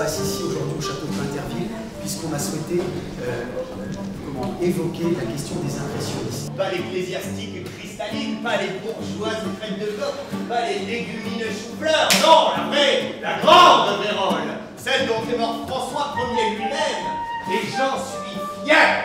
passe ici aujourd'hui au château de Pinterville, puisqu'on a souhaité évoquer la question des impressionnistes. Pas les ecclésiastiques cristallines, pas les bourgeoises crêpes de corps, pas les légumineux chou-fleurs, non, la vraie, la grande vérole, celle dont est mort François Ier lui-même, et j'en suis fier.